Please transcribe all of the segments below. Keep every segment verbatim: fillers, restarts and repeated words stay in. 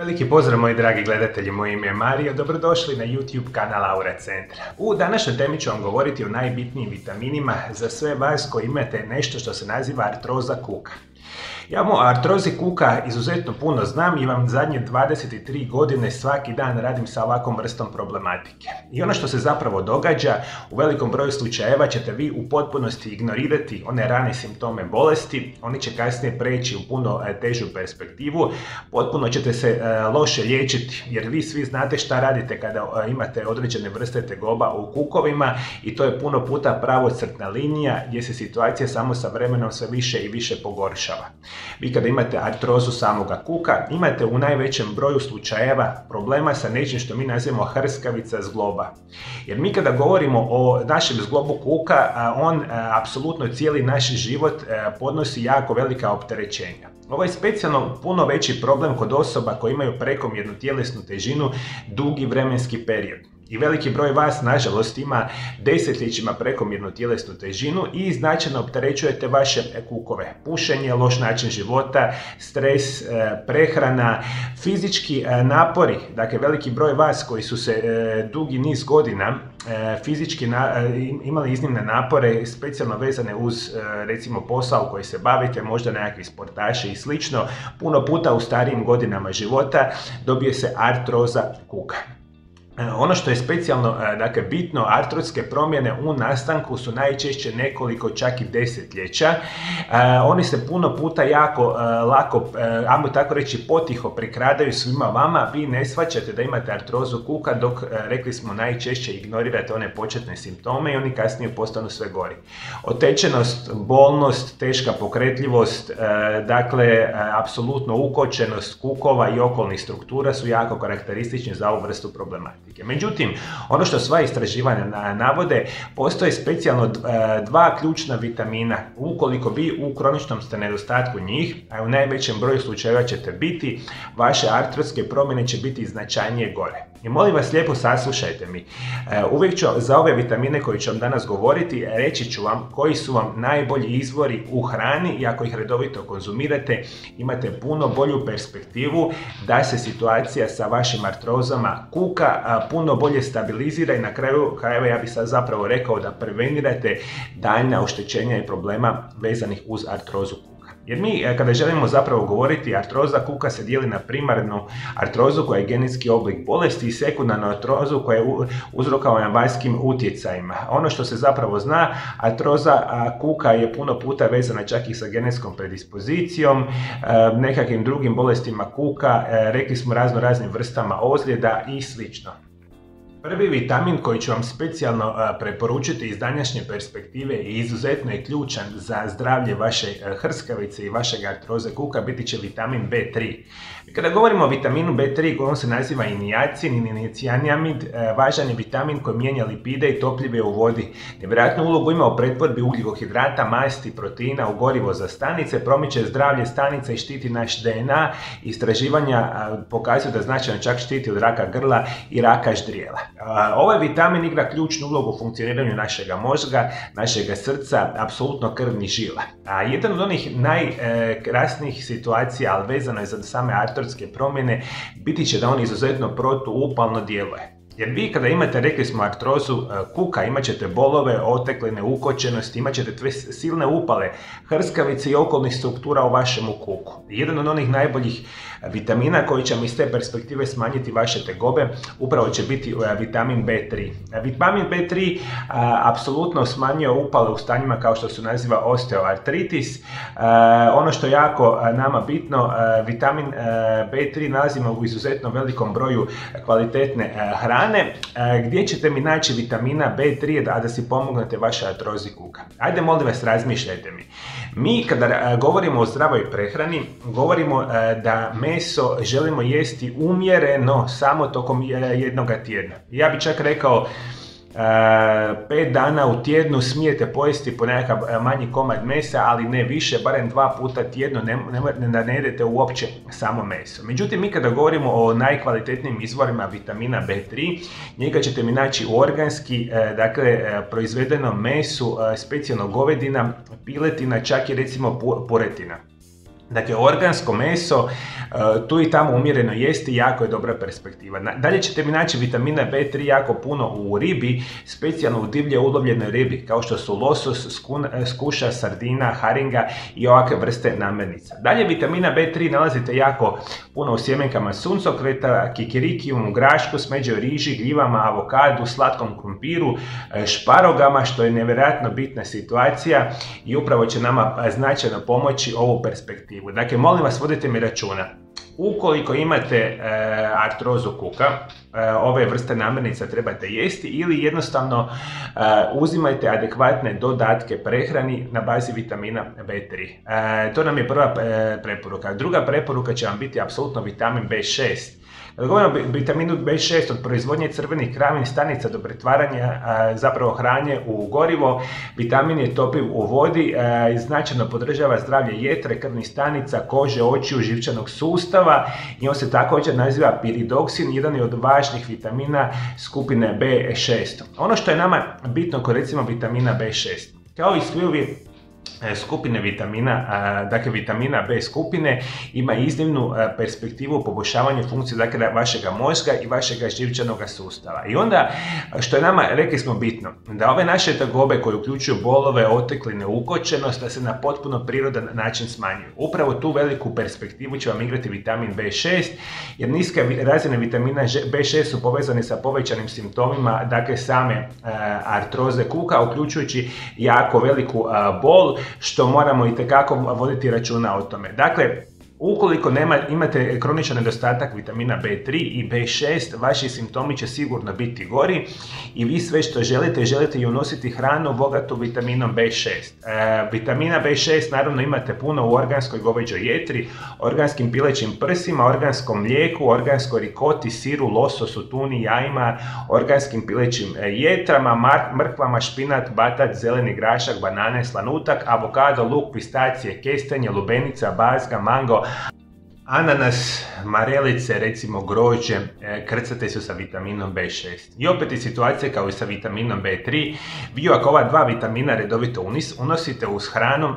Veliki pozdrav moji dragi gledatelji, moje ime je Mario, dobrodošli na YouTube kanal Aura Centra. U današnjoj temi ću vam govoriti o najbitnijim vitaminima za sve vas koji imate nešto što se naziva artroza kuka. Ja o artrozi kuka izuzetno puno znam i vam zadnje dvadeset tri godine svaki dan radim sa ovakvom vrstom problematike. I ono što se zapravo događa, u velikom broju slučajeva ćete vi u potpunosti ignorirati one rane simptome bolesti, oni će kasnije preći u puno težu perspektivu, potpuno ćete se loše liječiti jer vi svi znate šta radite kada imate određene vrste tegoba u kukovima i to je puno puta pravocrtna linija gdje se situacija samo sa vremenom sve više i više pogoršava. Vi kada imate artrozu samoga kuka, imate u najvećem broju slučajeva problema sa nečim što mi nazivamo hrskavica zgloba. Jer mi kada govorimo o našem zglobu kuka, on apsolutno cijeli naš život podnosi jako velika opterećenja. Ovo je specijalno puno veći problem kod osoba koje imaju prekomjernu tjelesnu težinu dugi vremenski period. I veliki broj vas, nažalost, ima desetljećima prekomjernu tjelesnu težinu i značajno opterećujete vaše kukove. Pušenje, loš način života, stres, prehrana, fizički napori. Dakle, veliki broj vas koji su se dugi niz godina fizički imali iznimne napore, specijalno vezane uz, recimo, posao u koji se bavite, možda nekakvi sportaši i slično, puno puta u starijim godinama života dobije se artroza kuka. Ono što je specijalno, dakle, bitno, artrotske promjene u nastanku su najčešće nekoliko, čak i desetljeća. Oni se puno puta jako lako, ajmo tako reći, potiho prikradaju svima vama. Vi ne shvaćate da imate artrozu kuka dok, rekli smo, najčešće ignorirate one početne simptome i oni kasnije postanu sve gori. Otečenost, bolnost, teška pokretljivost, dakle, apsolutno ukočenost kukova i okolnih struktura su jako karakteristični za ovu vrstu problematike. Međutim, ono što sva istraživanja navode, postoje specijalno dva ključna vitamina. Ukoliko vi u kroničnom ste nedostatku njih, a u najvećem broju slučajeva ćete biti, vaše artrotske promjene će biti značajnije gore. I molim vas lijepo, saslušajte mi. Uvijek ću za ove vitamine koje ću vam danas govoriti, reći ću vam koji su vam najbolji izvori u hrani i ako ih redovito konzumirate, imate puno bolju perspektivu da se situacija sa vašim artrozama kuka puno bolje stabilizira i na kraju krajeva, ja bih sad zapravo rekao, da prevenirate daljnja oštećenja i problema vezanih uz artrozu kuka. Jer mi kada želimo zapravo govoriti, artroza kuka se dijeli na primarnu artrozu koja je genetski oblik bolesti i sekundarnu artrozu koja je uzrokovana vanjskim utjecajima. Ono što se zapravo zna, artroza kuka je puno puta vezana čak i sa genetskom predispozicijom, nekakvim drugim bolestima kuka, rekli smo razno raznim vrstama ozljeda i slično. Prvi vitamin koji ću vam specijalno preporučiti iz današnje perspektive i izuzetno je ključan za zdravlje vaše hrskavice i vašeg artroze kuka biti će vitamin be tri. Kada govorimo o vitaminu be tri, on se naziva iniacin, inicijanamid, važan je vitamin koji mijenja lipide i topljive u vodi. Nevjerojatnu ulogu ima u pretvorbi ugljikohidrata, masti, proteina u gorivo za stanice, promiče zdravlje stanica i štiti naš de en a. Istraživanja pokazuju da značajno čak štiti od raka grla i raka ždrijela. Ovaj vitamin igra ključnu ulogu u funkcioniranju našega mozga, našega srca, apsolutno krvnih žila. A jedan od onih najkrasnijih situacija, ali vezano je za same artrotske promjene, biti će da on izuzetno protuupalno djeluje. Jer vi kada imate, rekli smo, artrozu kuka, imat ćete bolove, otekline, ukočenosti, imat ćete silne upale hrskavice i okolnih struktura u vašem kuku. Jedan od onih najboljih vitamina koji će vam iz te perspektive smanjiti vaše tegobe upravo će biti vitamin be tri. Vitamin be tri apsolutno smanjuje upale u stanjima kao što se naziva osteoartritis. Ono što je jako nama bitno, vitamin be tri nalazimo u izuzetno velikom broju kvalitetne hrane, gdje ćete mi naći vitamina be tri, a da si pomognete vašoj artrozi kuka. Ajde, molim vas, razmišljajte mi. Mi kada govorimo o zdravoj prehrani, govorimo da meso želimo jesti umjereno samo tokom jednog tjedna. Ja bih čak rekao pet dana u tjednu smijete pojesti po nekakav manji komad mesa, ali ne više, barem dva puta tjedno, da ne jedete uopće samo meso. Međutim, mi kada govorimo o najkvalitetnijim izvorima vitamina be tri, njega ćete mi naći u organski, dakle, proizvedenom mesu, specijalno govedina, piletina, čak i recimo puretina. Dakle, organsko meso tu i tamo umjereno jesti jako je dobra perspektiva. Dalje ćete mi naći vitamina B tri jako puno u ribi, specijalno u divlje ulovljenoj ribi, kao što su losos, skuša, sardina, haringa i ovakve vrste namirnica. Dalje vitamina B tri nalazite jako puno u sjemenkama suncokreta, kikirikijum, grašku, smeđoj riži, gljivama, avokadu, slatkom krumpiru, šparogama, što je nevjerojatno bitna situacija i upravo će nama značajno pomoći ovu perspektivu. Dakle, molim vas, vodite mi računa. Ukoliko imate artrozu kuka, ove vrste namirnica trebate jesti ili jednostavno uzimajte adekvatne dodatke prehrani na bazi vitamina B tri. To nam je prva preporuka. Druga preporuka će vam biti apsolutno vitamin B šest. Kada govorimo o vitaminu B šest, od proizvodnje crvenih krvnih stanica do pretvaranja zapravo hrane u gorivo, vitamin je topiv u vodi, značajno podržava zdravlje jetre, krvnih stanica, kože, očiju, živčanog sustava i on se također naziva piridoksin, jedan od važnih vitamina skupine B šest. Ono što je nama bitno kod recimo vitamina B šest, kao i svi drugi skupine vitamina, dakle vitamina B skupine, ima iznimnu perspektivu u poboljšavanju funkcije dakle vašega mozga i vašega živčanog sustava. I onda što je nama, rekli smo, bitno da ove naše tegobe koje uključuju bolove, otekline, ukočenost, da se na potpuno prirodan način smanjuju. Upravo tu veliku perspektivu će vam igrati vitamin B šest, jer niske razine vitamina B šest su povezane sa povećanim simptomima dakle same artroze kuka, uključujući jako veliku bol, što moramo i tekako voditi računa o tome. Dakle, ukoliko imate kroničan nedostatak vitamina B tri i B šest, vaši simptomi će sigurno biti gori i vi sve što želite, želite i unositi hranu bogatu vitaminom B šest. Vitamina B šest naravno imate puno u organskoj goveđoj jetri, organskim pilećim prsima, organskom mlijeku, organskoj rikoti, siru, lososu, tuni, jajima, organskim pilećim jetrama, mrkvama, špinat, batat, zeleni grašak, banane, slanutak, avokado, luk, pistacije, kestenje, lubenica, bazga, mango, ananas, marelice, recimo grožđe, krcate su sa vitaminom B šest. I opet je situacija kao i sa vitaminom B tri. Vi ako ova dva vitamina redovito unosite uz hranom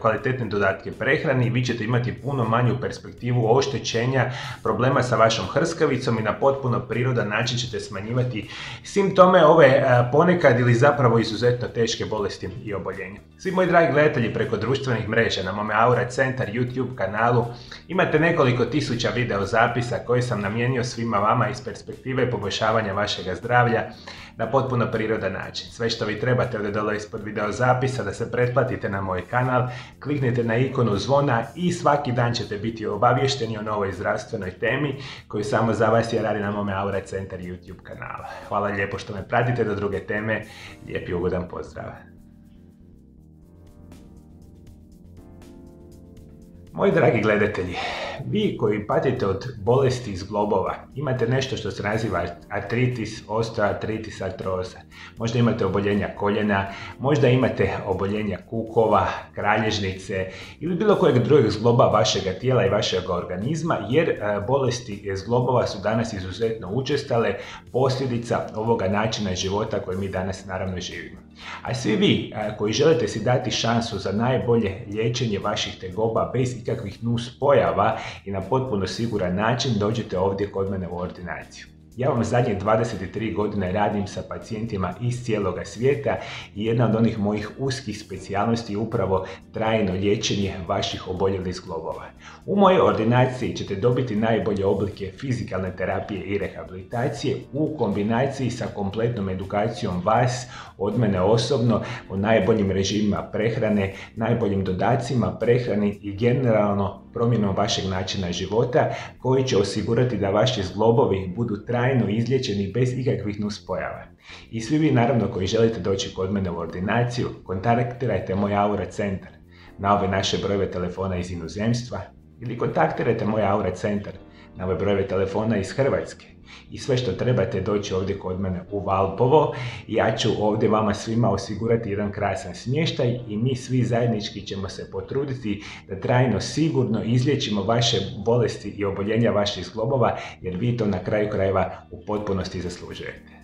kvalitetne dodatke prehrani, vi ćete imati puno manju perspektivu oštećenja, problema sa vašom hrskavicom i na potpuno prirodan način ćete smanjivati simptome ove ponekad ili zapravo izuzetno teške bolesti i oboljenja. Svi moji dragi gledatelji preko društvenih mreža na mome Aura Centar YouTube kanalu imate nekoliko tisuća videozapisa koje sam namijenio svima vama iz perspektive poboljšavanja vašega zdravlja na potpuno prirodan način. Sve što vi trebate ovdje dole ispod videozapisa da se pretplatite na moj kanal, kliknite na ikonu zvona i svaki dan ćete biti obaviješteni o novoj zdravstvenoj temi koju samo za vas ja radim na mome Aura Centar YouTube kanala. Hvala lijepo što me pratite, do druge teme, lijep i ugodan pozdrav. Moji dragi gledatelji, vi koji patite od bolesti zglobova, imate nešto što se naziva artritis, osteoartritis, artroza. Možda imate oboljenja koljena, možda imate oboljenja kukova, kralježnice ili bilo kojeg drugog zgloba vašeg tijela i vašeg organizma, jer bolesti zglobova su danas izuzetno učestale posljedica ovoga načina života koji mi danas naravno živimo. A svi vi koji želite si dati šansu za najbolje liječenje vaših tegoba bez ikakvih nuspojava i na potpuno siguran način, dođete ovdje kod mene u ordinaciju. Ja vam zadnjih dvadeset tri godine radim sa pacijentima iz cijeloga svijeta i jedna od onih mojih uskih specijalnosti je upravo trajno liječenje vaših oboljelih zglobova. U mojoj ordinaciji ćete dobiti najbolje oblike fizikalne terapije i rehabilitacije u kombinaciji sa kompletnom edukacijom vas, od mene osobno, o najboljim režimima prehrane, najboljim dodacima prehrani i generalno promjenom vašeg načina života koji će osigurati da vaši zglobovi budu trajno izliječeni bez ikakvih nuspojava. I svi vi naravno koji želite doći kod mene u ordinaciju, kontaktirajte moj Aura Centar na ove naše brojeve telefona iz inozemstva ili kontaktirajte moj Aura Centar na ove brojeve telefona iz Hrvatske. I sve što trebate doći ovdje kod mene u Valpovo, ja ću ovdje vama svima osigurati jedan krasan smještaj i mi svi zajednički ćemo se potruditi da trajno sigurno izliječimo vaše bolesti i oboljenja vaših zglobova, jer vi to na kraju krajeva u potpunosti zaslužujete.